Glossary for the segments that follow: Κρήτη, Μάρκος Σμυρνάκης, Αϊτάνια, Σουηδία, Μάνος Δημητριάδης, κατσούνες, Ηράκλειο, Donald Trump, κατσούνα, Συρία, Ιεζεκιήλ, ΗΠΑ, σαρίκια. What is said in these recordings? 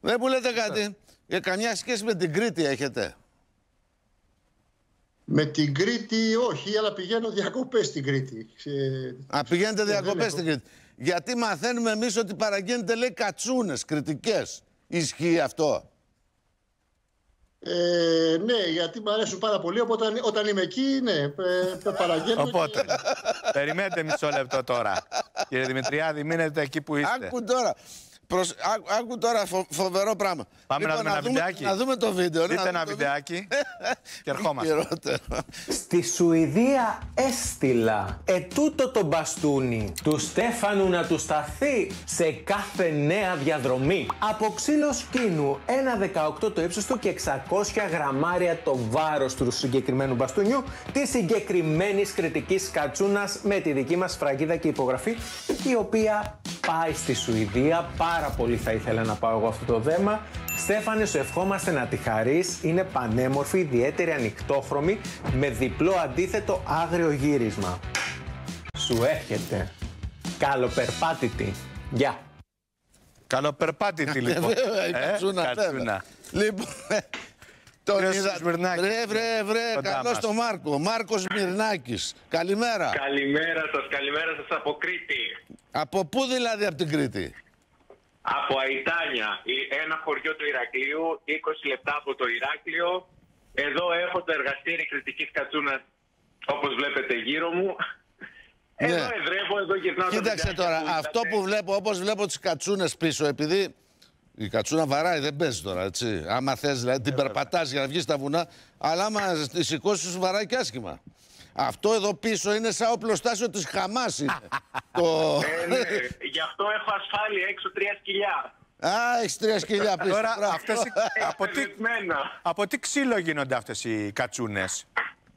Δεν μου λέτε κάτι. Για καμιά σχέση με την Κρήτη έχετε? Με την Κρήτη όχι, αλλά πηγαίνω διακοπές στην Κρήτη. Α, πηγαίνετε διακοπές στην Κρήτη. Γιατί μαθαίνουμε εμείς ότι παραγγένετε, λέει, κατσούνες κρητικές. Ισχύει αυτό? Ναι, γιατί μου αρέσουν πάρα πολύ. Οπότε όταν είμαι εκεί, ναι, παραγγέλνω. Οπότε. Και... Περιμένετε μισό λεπτό τώρα. Κύριε Δημητριάδη, μείνετε εκεί που είστε. Άκου τώρα. Άκου τώρα φοβερό πράγμα. Πάμε λοιπόν, να δούμε ένα βιντεάκι. Να δούμε το βίντεο. Δείτε ένα βιντεάκι και ερχόμαστε. Στη Σουηδία έστειλα ετούτο το μπαστούνι του Στέφανου να του σταθεί σε κάθε νέα διαδρομή. Από ξύλο σκήνου 1,18 το ύψος του και 600 γραμμάρια το βάρος του συγκεκριμένου μπαστούνιου, τη συγκεκριμένη κριτική κατσούνας με τη δική μας φραγίδα και υπογραφή, η οποία πάει στη Σουηδία. Πάρα πολύ θα ήθελα να πάω εγώ αυτό το δέμα. Στέφανε, σου ευχόμαστε να τη χαρείς. Είναι πανέμορφη, ιδιαίτερη ανοιχτόχρωμη, με διπλό αντίθετο άγριο γύρισμα. Σου έρχεται. Καλοπερπάτητη. Γεια. Καλοπερπάτητη, λοιπόν. Κατσούνα. Λοιπόν, τον είδα... Βρε, καλώς τον Μάρκο. Μάρκος Σμυρνάκης. Καλημέρα. Καλημέρα σας από Κρήτη. Από πού δηλαδή από την Κρήτη? Από Αϊτάνια, ένα χωριό του Ηρακλείου, 20 λεπτά από το Ηράκλειο. Εδώ έχω το εργαστήρι κριτικής κατσούνας, όπως βλέπετε γύρω μου. Ναι. Εδώ εδρεύω, εδώ γυρνάω. Κοίταξε τώρα, αυτό που βλέπω, όπως βλέπω τις κατσούνες πίσω, επειδή η κατσούνα βαράει, δεν παίζει τώρα, έτσι. Άμα θες, δηλαδή, την περπατάς για να βγεις στα βουνά, αλλά άμα τη σηκώσεις, σου βαράει και άσχημα. Αυτό εδώ πίσω είναι σαν οπλοστάσιο της Χαμάς είναι. Ναι. Γι' αυτό έχω ασφάλεια έξω 3 σκυλιά. Α, έχεις 3 σκυλιά πίσω. Τώρα αυτές από τι ξύλο γίνονται αυτές οι κατσούνες?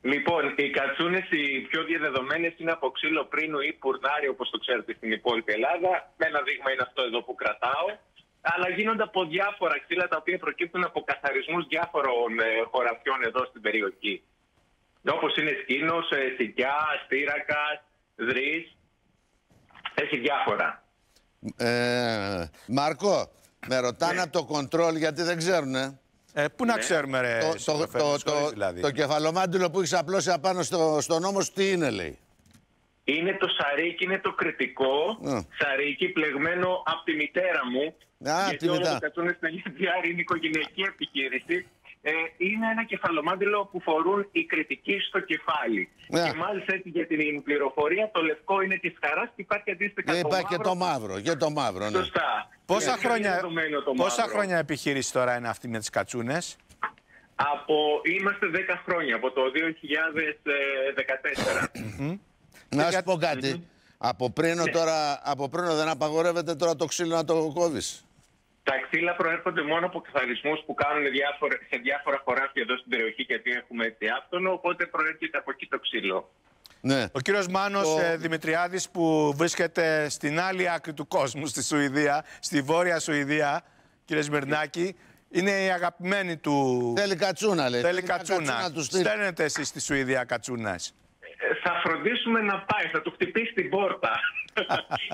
Λοιπόν, οι κατσούνες οι πιο διαδεδομένες είναι από ξύλο πρίνου ή πουρνάρι, όπως το ξέρετε στην υπόλοιπη Ελλάδα. Ένα δείγμα είναι αυτό εδώ που κρατάω. Αλλά γίνονται από διάφορα ξύλα τα οποία προκύπτουν από καθαρισμούς διάφορων χωραφιών εδώ στην περιοχή. Όπως είναι σκήνος, σικιά, στήρακας, δρύς, έχει διάφορα. Μάρκο, με ρωτάνε από το κοντρόλ γιατί δεν ξέρουνε. Πού να ξέρουμε ρε, το κεφαλομάντιλο που έχεις απλώσει απάνω στον ώμο, τι είναι λέει? Είναι το σαρίκι, είναι το κριτικό σαρίκι πλεγμένο από τη μητέρα μου. Γιατί όλο το κατσούνες στο GDR είναι οικογενειακή επιχείρηση. Είναι ένα κεφαλομάντιλο που φορούν οι κριτικοί στο κεφάλι. Yeah. Και μάλιστα έτσι για την πληροφορία, το λευκό είναι της χαράς και υπάρχει αντίστοιχα το μαύρο. Και το μαύρο, ναι. Σωστά. Πόσα χρόνια επιχείρηση τώρα είναι αυτή με τις κατσούνες? Είμαστε 10 χρόνια, από το 2014. Να σου πω κάτι. Από πριν δεν απαγορεύεται τώρα το ξύλο να το κόβεις? Τα ξύλα προέρχονται μόνο από καθαρισμούς που κάνουν σε διάφορα χωράφια εδώ στην περιοχή, γιατί έχουμε έτσι άφθονο, οπότε προέρχεται από εκεί το ξύλο. Ναι. Ο κύριος Μάνος Δημητριάδης, που βρίσκεται στην άλλη άκρη του κόσμου, στη Σουηδία, στη Βόρεια Σουηδία, κύριε Σμυρνάκη, είναι η αγαπημένη του... Θέλει κατσούνα, λέει. Θέλει κατσούνα. Στέλνετε εσείς στη Σουηδία κατσούνας? Θα φροντίσουμε να πάει, θα του χτυπήσει την πόρτα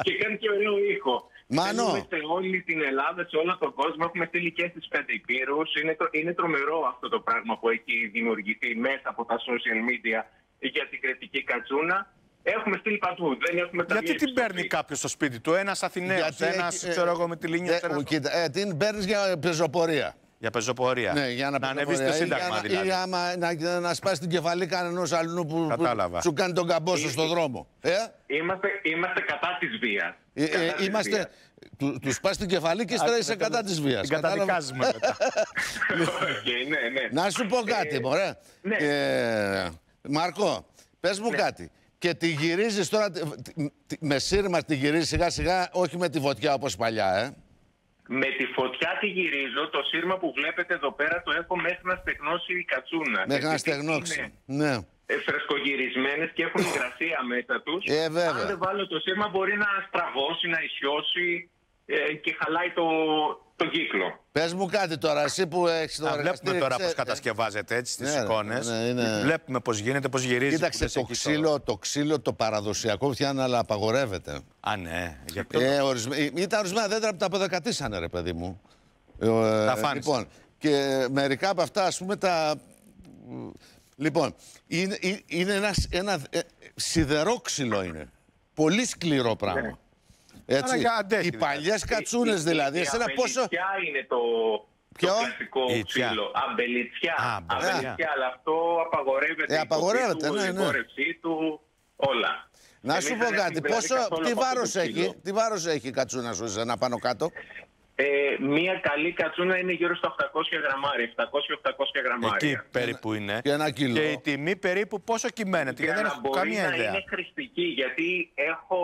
και κάνει και ωραίο ήχο. Μάνο. Σε όλη την Ελλάδα, σε όλο τον κόσμο, έχουμε στείλει και στις 5 υπήρους. Είναι τρομερό αυτό το πράγμα που έχει δημιουργηθεί μέσα από τα social media για την κριτική κατσούνα. Έχουμε στείλει παντού. Δεν έχουμε τα. Γιατί την παίρνει κάποιος στο σπίτι του, ένας Αθηναίος, ένας ξέρω εγώ με τη Λίνια? Την παίρνει για πεζοπορία. Για πεζοπορία. Ναι, για να ανεβείς το Σύνταγμα ή, δηλαδή. Ή άμα να σπάσει την κεφαλή κανενός αλλού που σου κάνει τον καμπό σου στον δρόμο. Είμαστε κατά της βίας. Του σπάς την κεφαλή και στρέφει κατά της βίας. Την καταδικάζουμε μετά. Να σου πω κάτι, μωρέ. Μάρκο, πες μου κάτι. Και τη γυρίζεις τώρα, με σύρμα τη γυρίζεις σιγά σιγά, όχι με τη φωτιά όπως παλιά, Με τη φωτιά τη γυρίζω, το σύρμα που βλέπετε εδώ πέρα το έχω μέχρι να στεγνώσει η κατσούνα. Μέχρι να στεγνώσει, ναι. Φρεσκογυρισμένες και έχουν υγρασία μέσα τους. Αν δεν βάλω το σύρμα μπορεί να στραβώσει, να ισιώσει και χαλάει το κύκλο. Πες μου κάτι τώρα, εσύ που έχεις το εργαστήρι... Βλέπουμε τώρα πώς κατασκευάζεται έτσι στις εικόνες. Βλέπουμε πώς γίνεται, πώς γυρίζει. Κοίταξε, το ξύλο το παραδοσιακό φτιάχνει, αλλά απαγορεύεται. Α, ναι. Ήταν ορισμένα δέντρα που τα αποδεκατήσανε, ρε παιδί μου. Τα φάνησε. Λοιπόν, και μερικά από αυτά, ας πούμε, τα... Λοιπόν, είναι ένα σιδερόξυλο είναι. Πολύ σκληρό πράγμα. Ναι. Έτσι, οι παλιές κατσούνες δηλαδή. Εσένα πόσο... Ποια είναι το... Ποιο? Το κλασικό ξύλο. Αμπελιτσιά. Αμπελιτσιά, αλλά αυτό απαγορεύεται. Απαγορεύεται, ναι, ναι. Η υπόρρευσή του, όλα. Να σου πω κάτι, πόσο, τι βάρος έχει η κατσούνα σου, εσένα, πάνω κάτω? Μία καλή κατσούνα είναι γύρω στα 800 γραμμάρια, 700-800 γραμμάρια. Εκεί περίπου είναι. Και ένα κιλό. Και η τιμή περίπου πόσο κυμαίνεται? Για να μπορεί να είναι χρηστική, γιατί έχω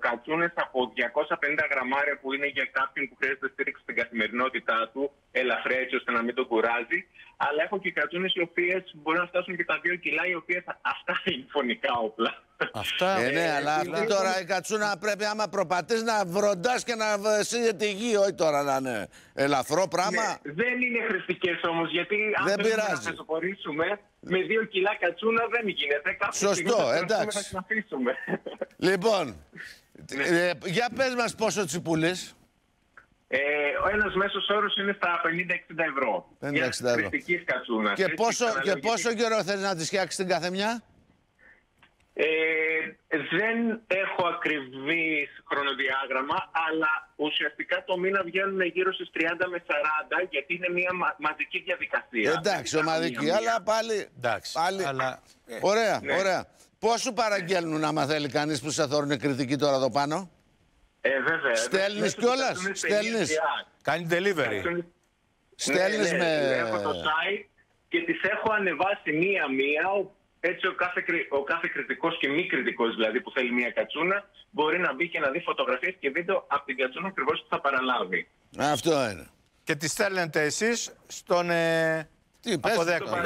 κατσούνες από 250 γραμμάρια που είναι για κάποιον που χρειάζεται στήριξη στην καθημερινότητά του, ελαφριά έτσι ώστε να μην τον κουράζει. Αλλά έχω και κατσούνες οι οποίες μπορεί να φτάσουν και τα 2 κιλά, οι οποίες αυτά είναι φωνικά όπλα. Αυτά. Ναι, αλλά αυτή τώρα η κατσούνα πρέπει άμα προπατείς να βροντάς και να σύγεται τη γη, όχι τώρα να είναι ελαφρό πράγμα. Ναι, δεν είναι χρηστικές όμως, γιατί αν δεν να χρησιμοποιήσουμε με 2 κιλά κατσούνα δεν γίνεται. Κάθε σωστό, εντάξει. Θα αφήσουμε. Λοιπόν, για πες μας πόσο τις πουλείς. Ο ένας μέσος όρος είναι στα 50-60 ευρώ. 50-60 ευρώ. Και πόσο καιρό θέλεις να τη φτιάξεις την καθεμιά? Δεν έχω ακριβή χρονοδιάγραμμα, αλλά ουσιαστικά το μήνα βγαίνουν γύρω στις 30 με 40, γιατί είναι μια μαζική διαδικασία. Εντάξει, ομαδική, αλλά πάλι... Εντάξει, πάλι... Αλλά... Ωραία, ναι. Ωραία. Πώς σου παραγγέλνουν άμα θέλει κανείς που σε θόρουν κριτική τώρα εδώ πάνω? Βέβαια. Στέλνεις κιόλας, στέλνεις. Κάνει delivery. Στέλνεις με... Έχω το site και τις έχω ανεβάσει μία-μία. Έτσι ο κάθε κριτικός και μη κριτικός δηλαδή που θέλει μια κατσούνα μπορεί να μπει και να δει φωτογραφίες και βίντεο από την κατσούνα ακριβώς που θα παραλάβει. Αυτό είναι. Και τη στέλνετε εσείς στον αποδέκοντα.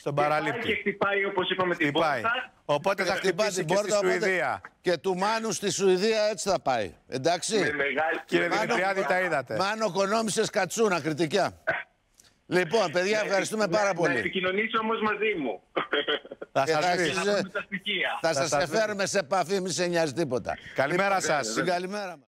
Στον παραλήπτη. Και χτυπάει όπως είπαμε την πόρτα. Οπότε θα χτυπήσει την πόρτα στη Σουηδία. Και του Μάνου στη Σουηδία έτσι θα πάει. Εντάξει. Κύριε Δημητριάδη, τα είδατε. Μάνο, οικονόμησες κατσούνα, κριτικιά. Λοιπόν, παιδιά, ευχαριστούμε πάρα πολύ. Να επικοινωνήσω όμως μαζί μου. Θα σας φέρουμε σε επαφή, μη σε νοιάζει τίποτα. Καλημέρα σας. Καλημέρα.